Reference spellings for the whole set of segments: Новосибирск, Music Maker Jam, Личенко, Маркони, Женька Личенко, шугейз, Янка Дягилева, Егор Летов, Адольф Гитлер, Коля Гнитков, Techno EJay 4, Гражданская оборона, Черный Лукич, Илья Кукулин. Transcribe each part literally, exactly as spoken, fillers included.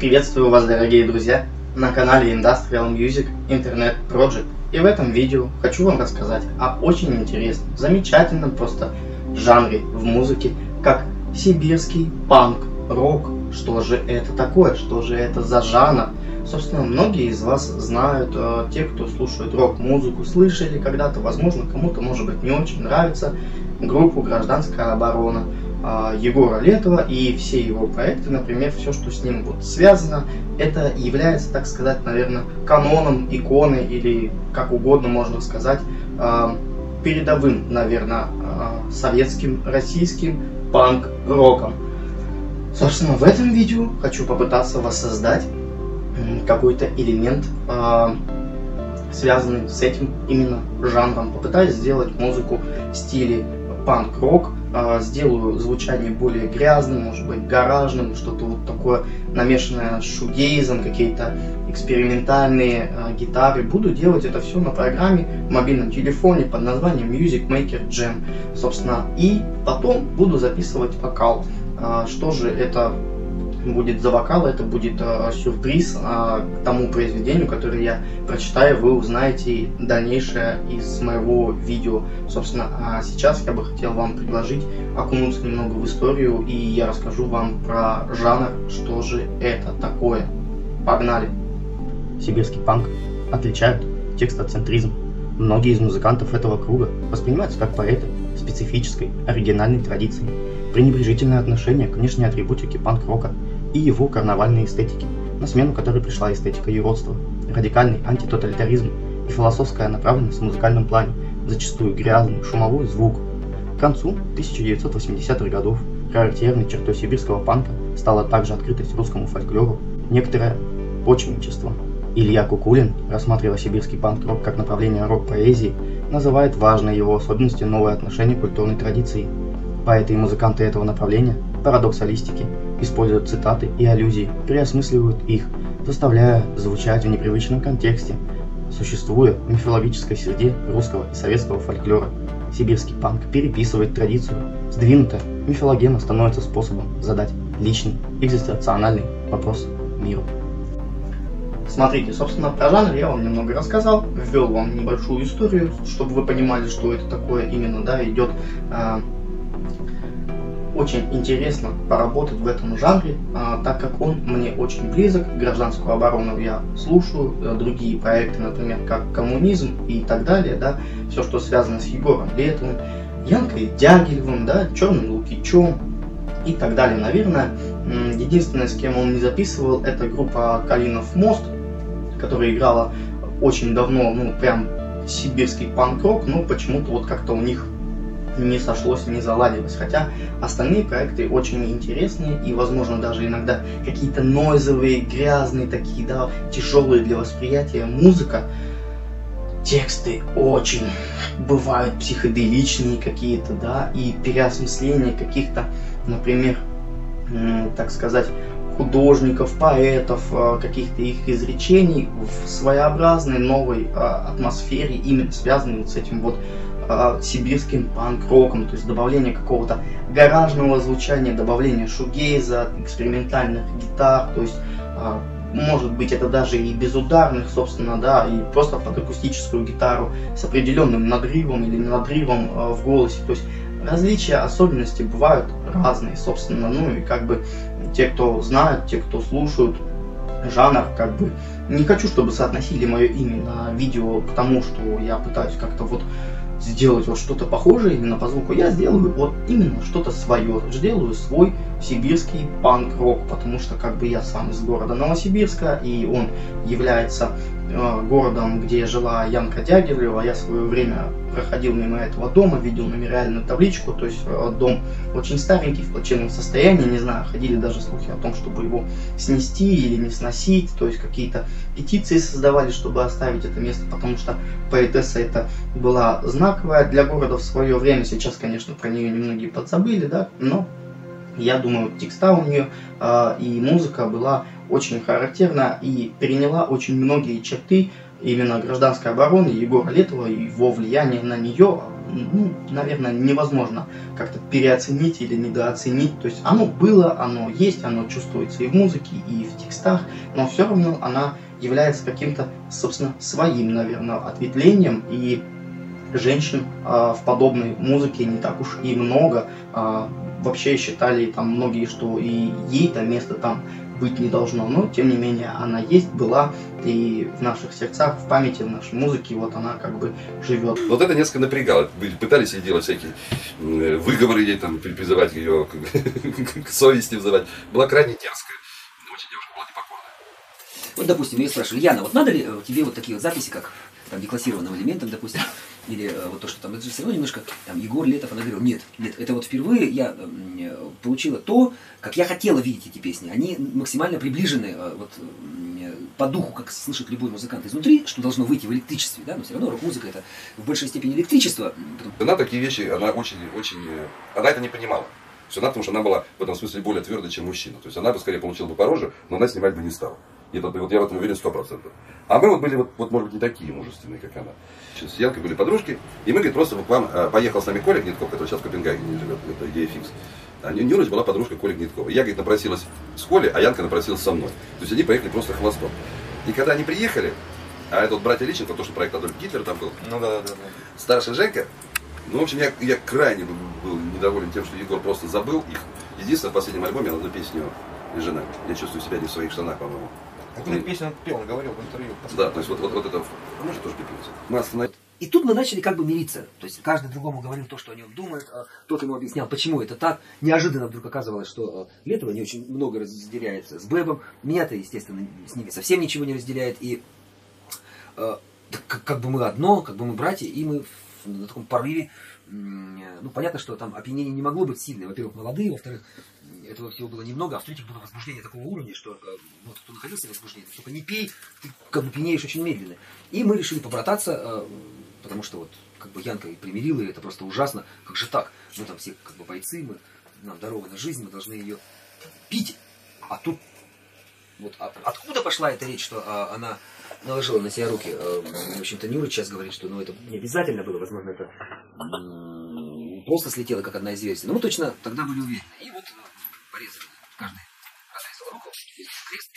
Приветствую вас, дорогие друзья, на канале Industrial Music Internet Project, и в этом видео хочу вам рассказать о очень интересном, замечательном просто жанре в музыке, как сибирский панк-рок. Что же это такое? Что же это за жанр? Собственно, многие из вас знают, те, кто слушает рок-музыку, слышали когда-то, возможно, кому-то, может быть, не очень нравится группу «Гражданская оборона» Егора Летова и все его проекты, например, все, что с ним вот связано, это является, так сказать, наверное, каноном, иконой или как угодно можно сказать, передовым, наверное, советским, российским панк-роком. Собственно, в этом видео хочу попытаться воссоздать какой-то элемент, связанный с этим именно жанром. Попытаюсь сделать музыку в стиле панк-рок, сделаю звучание более грязным, может быть, гаражным, что-то вот такое намешанное с шугейзом, какие-то экспериментальные э, гитары. Буду делать это все на программе в мобильном телефоне под названием Music Maker Jam, собственно, и потом буду записывать вокал. Э, что же это будет за вокал? Это будет э, сюрприз э, к тому произведению, которое я прочитаю, вы узнаете дальнейшее из моего видео. Собственно, а сейчас я бы хотел вам предложить окунуться немного в историю, и я расскажу вам про жанр, что же это такое. Погнали! Сибирский панк отличают текстоцентризм. Многие из музыкантов этого круга воспринимаются как поэты специфической, оригинальной традиции. Пренебрежительное отношение к внешней атрибутике панк-рока и его карнавальной эстетики, на смену которой пришла эстетика юродства, радикальный антитоталитаризм и философская направленность в музыкальном плане, зачастую грязный, шумовой звук. К концу тысяча девятьсот восьмидесятых годов характерной чертой сибирского панка стала также открытость русскому фольклору, некоторое почвенничество. Илья Кукулин, рассматривая сибирский панк-рок как направление рок-поэзии, называет важной его особенностью новое отношение к культурной традиции. Поэты и музыканты этого направления, парадоксалистики, используют цитаты и аллюзии, переосмысливают их, заставляя звучать в непривычном контексте, существуя в мифологической среде русского и советского фольклора. Сибирский панк переписывает традицию, сдвинутая мифологема становится способом задать личный, экзистенциональный вопрос миру. Смотрите, собственно, про жанр я вам немного рассказал, ввел вам небольшую историю, чтобы вы понимали, что это такое именно, да, идет. Э Очень интересно поработать в этом жанре, а, так как он мне очень близок. Гражданскую оборону я слушаю, другие проекты, например, как коммунизм и так далее, да, все, что связано с Егором Летовым, Янкой Дягилевым, да, Черным Лукичом и так далее. Наверное, единственное, с кем он не записывал, это группа «Калинов мост», которая играла очень давно, ну, прям сибирский панк-рок, но почему-то вот как-то у них не сошлось, не заладилось, хотя остальные проекты очень интересные и, возможно, даже иногда какие-то нойзовые, грязные такие, да, тяжелые для восприятия музыка. Тексты очень бывают психоделичные какие-то, да, и переосмысление каких-то, например, так сказать, художников, поэтов, каких-то их изречений в своеобразной новой атмосфере, именно связанной с этим вот сибирским панк-роком, то есть добавление какого-то гаражного звучания, добавление шугейза, экспериментальных гитар, то есть может быть это даже и без ударных, собственно, да, и просто под акустическую гитару с определенным надрывом или надрывом в голосе, то есть различия, особенности бывают разные, собственно, ну и как бы те, кто знают, те, кто слушают жанр, как бы не хочу, чтобы соотносили мое имя на видео к тому, что я пытаюсь как-то вот сделать вот что-то похожее именно по звуку, я сделаю вот именно что-то свое, сделаю свой сибирский панк-рок, потому что как бы я сам из города Новосибирска, и он является э, городом, где жила Янка Дягилева, я в свое время проходил мимо этого дома, видел мемориальную табличку, то есть э, дом очень старенький, в плачевном состоянии, не знаю, ходили даже слухи о том, чтобы его снести или не сносить, то есть какие-то петиции создавали, чтобы оставить это место, потому что поэтесса это была знаковая для города в свое время, сейчас, конечно, про нее немногие подзабыли, да, но я думаю, текста у нее э, и музыка была очень характерна и переняла очень многие черты именно «Гражданской обороны», Егора Летова и его влияние на нее, ну, наверное, невозможно как-то переоценить или недооценить. То есть оно было, оно есть, оно чувствуется и в музыке, и в текстах, но все равно она является каким-то, собственно, своим, наверное, ответвлением, и женщин э, в подобной музыке не так уж и много. Э, вообще считали там многие, что и ей-то место там быть не должно, но тем не менее она есть, была и в наших сердцах, в памяти, в нашей музыке, вот она как бы живет. Вот это несколько напрягало, пытались ей делать всякие выговоры, ей там призывать ее к совести, взывать, была крайне дерзкая, но очень девушка была непокорная. Вот, допустим, ее спрашивали: Яна, вот надо ли тебе вот такие вот записи, как там деклассированным элементом, допустим, или э, вот то, что там, это же все равно немножко, там, Егор Летов, она говорила: нет, нет, это вот впервые я э, получила то, как я хотела видеть эти песни. Они максимально приближены э, вот, э, по духу, как слышит любой музыкант изнутри, что должно выйти в электричестве, да, но все равно рок-музыка — это в большей степени электричество. Она такие вещи, она очень, очень, она это не понимала. Все она, потому что она была в этом смысле более твердой, чем мужчина. То есть она бы скорее получила бы пороже, но она снимать бы не стала. И это, вот я в этом уверен сто процентов. А мы вот были, вот, вот, может быть, не такие мужественные, как она. Сейчас с Янкой были подружки, и мы, говорит, просто вот к вам э, поехал с нами Коля Гнитков, который сейчас в Копенгагене живет, это идея фикс. А Нюрич была подружка Коли Гниткова. Я, говорит, напросилась с Колей, а Янка напросилась со мной. То есть они поехали просто хвостом. И когда они приехали, а это вот братья Личенко, то, что проект Адольф Гитлер там был, ну, да, да, да. Старший Женька, ну, в общем, я, я крайне был, был недоволен тем, что Егор просто забыл их. Единственное, в последнем альбоме на одну песню «Жена». Я чувствую себя не в своих штанах, по-моему. Какую-то песню он пел, он говорил в интервью. Да, то есть вот, вот, вот это, а может, тоже пипец. И тут мы начали как бы мириться. То есть каждый другому говорил то, что о нем думает, а тот ему объяснял, почему это так. Неожиданно вдруг оказывалось, что Летова не очень много разделяется с Бэбом. Меня-то, естественно, с ними совсем ничего не разделяет. И э, как, как бы мы одно, как бы мы братья, и мы в, на таком порыве. Ну, понятно, что там опьянение не могло быть сильное. Во-первых, молодые, во-вторых, этого всего было немного, а в-третьих, было возбуждение такого уровня, что вот кто находился в возбуждении, ты только не пей, ты как бы пьянеешь очень медленно. И мы решили побрататься, потому что вот как бы Янка и примирила, и это просто ужасно. Как же так? Мы там все как бы бойцы, мы, нам дарована жизнь, мы должны ее пить. А тут вот от, откуда пошла эта речь, что а, она наложила на себя руки? А, в общем-то, Нюра сейчас говорит, что ну, это не обязательно было, возможно, это просто слетело, как одна из версий. Но мы точно тогда были уверены. И вот порезали. Каждый разрезал руку, крест,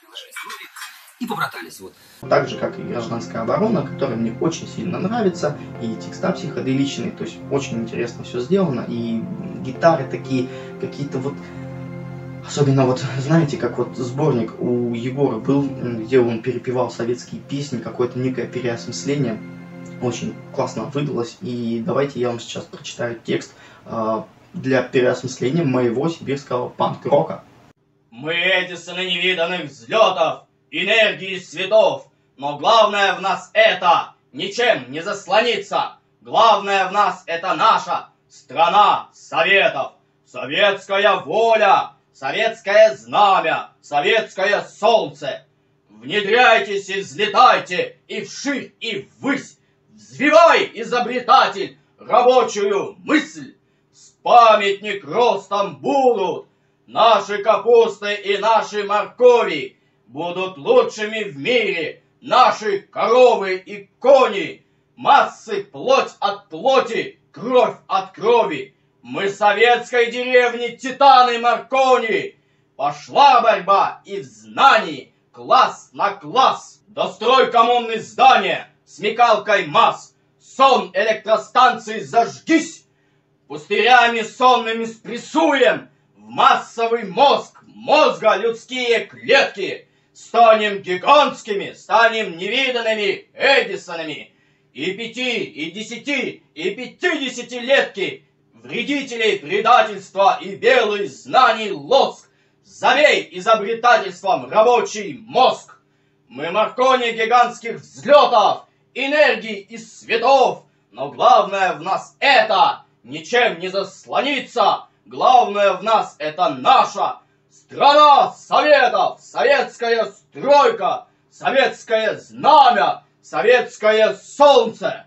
приложили руки и побратались. Вот. Так же, как и «Гражданская оборона», которая мне очень сильно нравится, и текста психоделичные, то есть очень интересно все сделано, и гитары такие, какие-то вот... Особенно вот, знаете, как вот сборник у Егора был, где он перепевал советские песни, какое-то некое переосмысление. Очень классно выдалось, и давайте я вам сейчас прочитаю текст э, для переосмысления моего сибирского панк-рока. Мы эти сыны невиданных взлетов, энергии светов, но главное в нас это ничем не заслониться. Главное в нас это наша страна советов, советская воля, советское знамя, советское солнце. Внедряйтесь и взлетайте, и вширь, и ввысь. Взвивай, изобретатель, рабочую мысль. С памятник ростом будут наши капусты и наши моркови. Будут лучшими в мире наши коровы и кони. Массы плоть от плоти, кровь от крови. Мы советской деревни титаны Маркони. Пошла борьба и в знании, класс на класс. Дострой коммунные здания смекалкой масс, сон электростанций зажгись, пустырями сонными спрессуем в массовый мозг мозга людские клетки. Станем гигантскими, станем невиданными Эдисонами. И пяти, и десяти, и пятидесятилетки, вредителей предательства и белый знаний лоск, завей изобретательством рабочий мозг. Мы Маркони гигантских взлетов, энергии и светов, но главное в нас это ничем не заслониться. Главное в нас это наша страна советов, советская стройка, советское знамя, советское солнце.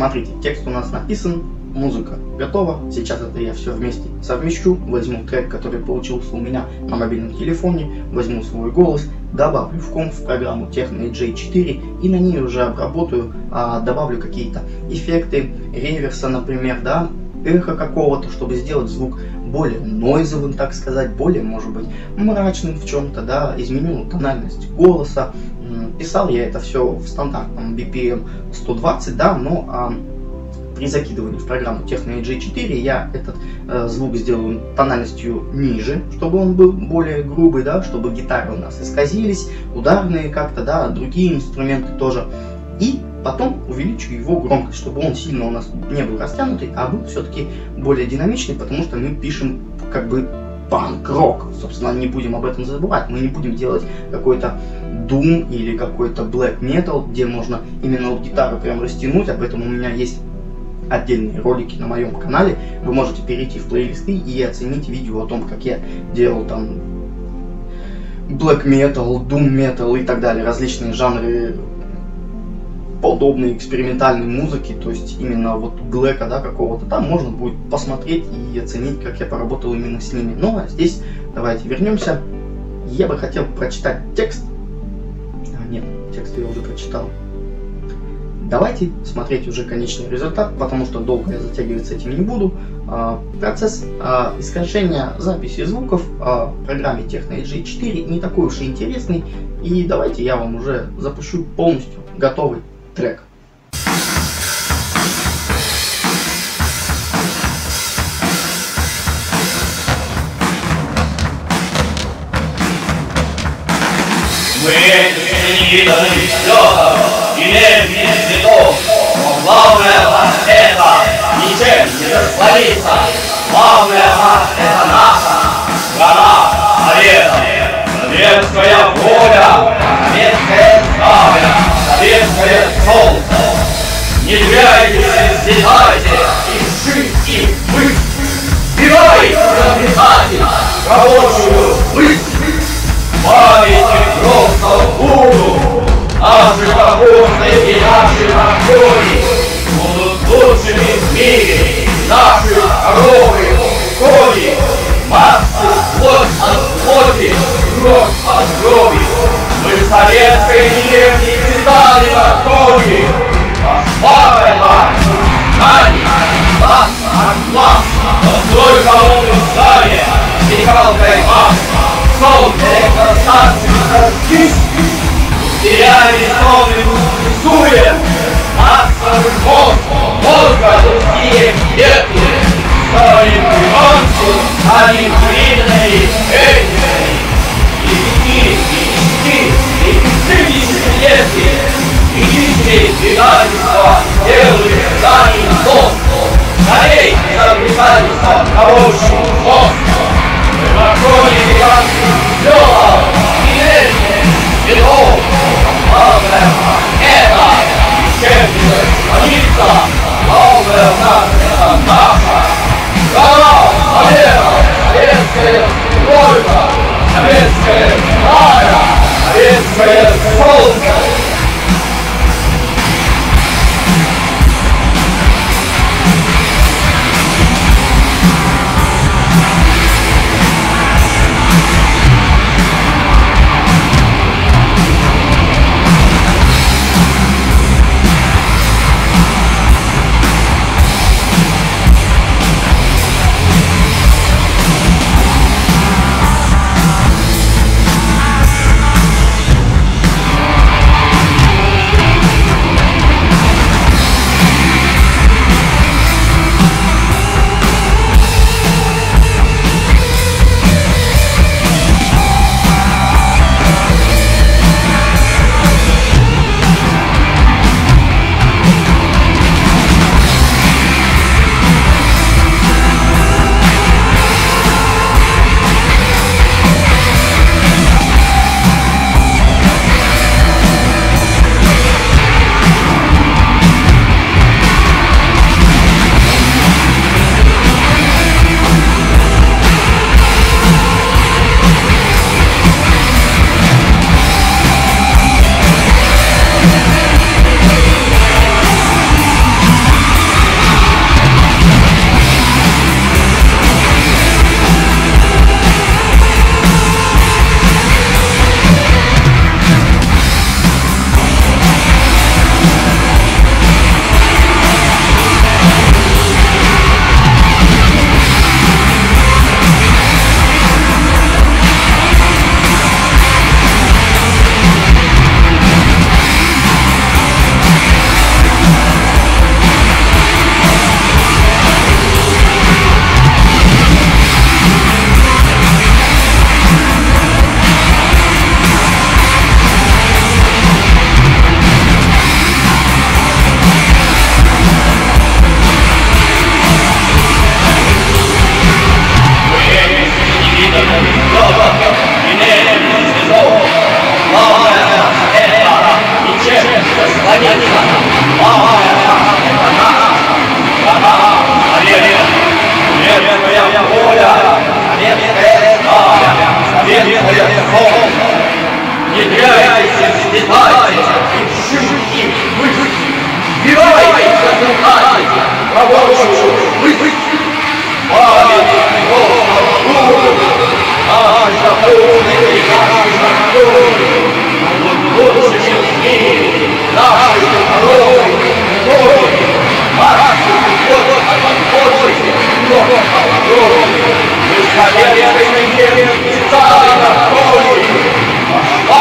Смотрите, текст у нас написан, музыка готова. Сейчас это я все вместе совмещу. Возьму трек, который получился у меня на мобильном телефоне, возьму свой голос, добавлю в комп в программу Techno EJay четыре и на ней уже обработаю, а, добавлю какие-то эффекты, реверса, например, да, эхо какого-то, чтобы сделать звук более нойзовым, так сказать, более, может быть, мрачным в чем-то, да, изменил тональность голоса. Писал я это все в стандартном би пи эм сто двадцать, да, но а, при закидывании в программу Techno EJay четыре я этот э, звук сделаю тональностью ниже, чтобы он был более грубый, да, чтобы гитары у нас исказились, ударные как-то, да, другие инструменты тоже. И потом увеличу его громкость, чтобы он сильно у нас не был растянутый, а был все-таки более динамичный, потому что мы пишем как бы панк-рок. Собственно, не будем об этом забывать. Мы не будем делать какой-то дум или какой-то black metal, где можно именно вот гитару прям растянуть. Об этом у меня есть отдельные ролики на моем канале. Вы можете перейти в плейлисты и оценить видео о том, как я делал там black metal, doom metal и так далее. Различные жанры подобной экспериментальной музыки, то есть именно вот блэка, да, какого-то, там можно будет посмотреть и оценить, как я поработал именно с ними. Ну а здесь давайте вернемся. Я бы хотел прочитать текст. А, нет, текст я уже прочитал. Давайте смотреть уже конечный результат, потому что долго я затягиваться этим не буду. А, процесс а, искажения записи звуков а, в программе Techno EJay четыре не такой уж и интересный. И давайте я вам уже запущу полностью готовый трек. Мы не дали все, и нет цветов, но главное от это ничем не расплодиться. Главное от это наша гора, победа, советская воля, советская славя. Советское солнце, не теряйтесь, сдержайте, ищите вы, сбивайте написатель, рабочую мысль, памяти просто буду, наши работы и наши законы будут лучшими в мире, наши коровы, кони, массы, плоть от плоти, гроб от гроби, мы в советской деревне. Стали на коне, пошла война, знали, глаз от глаз, но только он устали, стекалкой масла, солнце красавцы зажгись, теряли сонный лук рисуем, массовый мозг, мозга людские ветки, стали приманку, они приняли эти, и пики, и пики, и пики. Идите, предательство, делайте сами злостно, старейте за предательство, хорошим злостно. Мы покроили вас взлём, и верьте, виновно, главное это, чем не расходиться, главное это наша гора, победа, советская война, советская слава, советское солнце. Не теряйте, взлетайте, щуки, выжики, вбивайте, задыхайте, рабочую выжики, память, голова, голова, наша полная, наша полная, лучшие мире, наши народы, народы, ваши годы, отборщики, много народы, бесконечные миры, царя Родины. И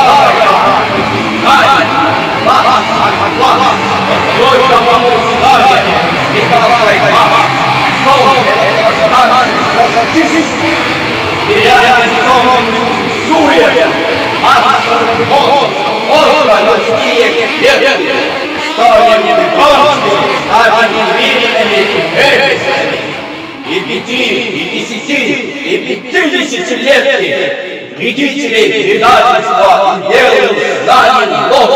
пяти, и десяти, и пятидесятилетки вредителей предательства и белых знаний лоб.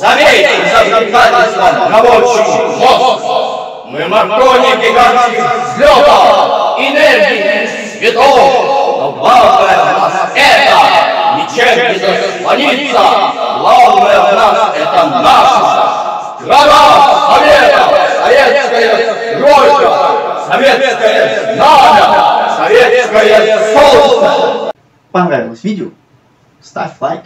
Заметьте за предательством рабочий мозг. Мы мартони гигантских взлетов, энергии светов. Но главное в нас это ничем не заслониться. Главное в нас это наша страна Совета, советская стройка, советская знамя, советское солнце. Понравилось видео? Ставь лайк.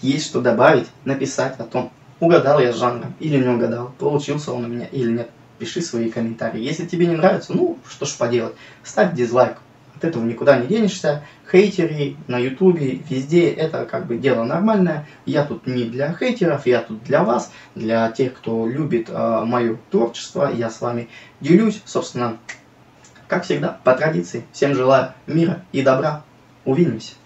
Есть что добавить, написать о том, угадал я с жанром или не угадал, получился он у меня или нет. Пиши свои комментарии. Если тебе не нравится, ну что ж поделать, ставь дизлайк. От этого никуда не денешься. Хейтеры на ютубе, везде, это как бы дело нормальное. Я тут не для хейтеров, я тут для вас, для тех, кто любит э, мое творчество. Я с вами делюсь, собственно, как всегда, по традиции. Всем желаю мира и добра. Увидимся.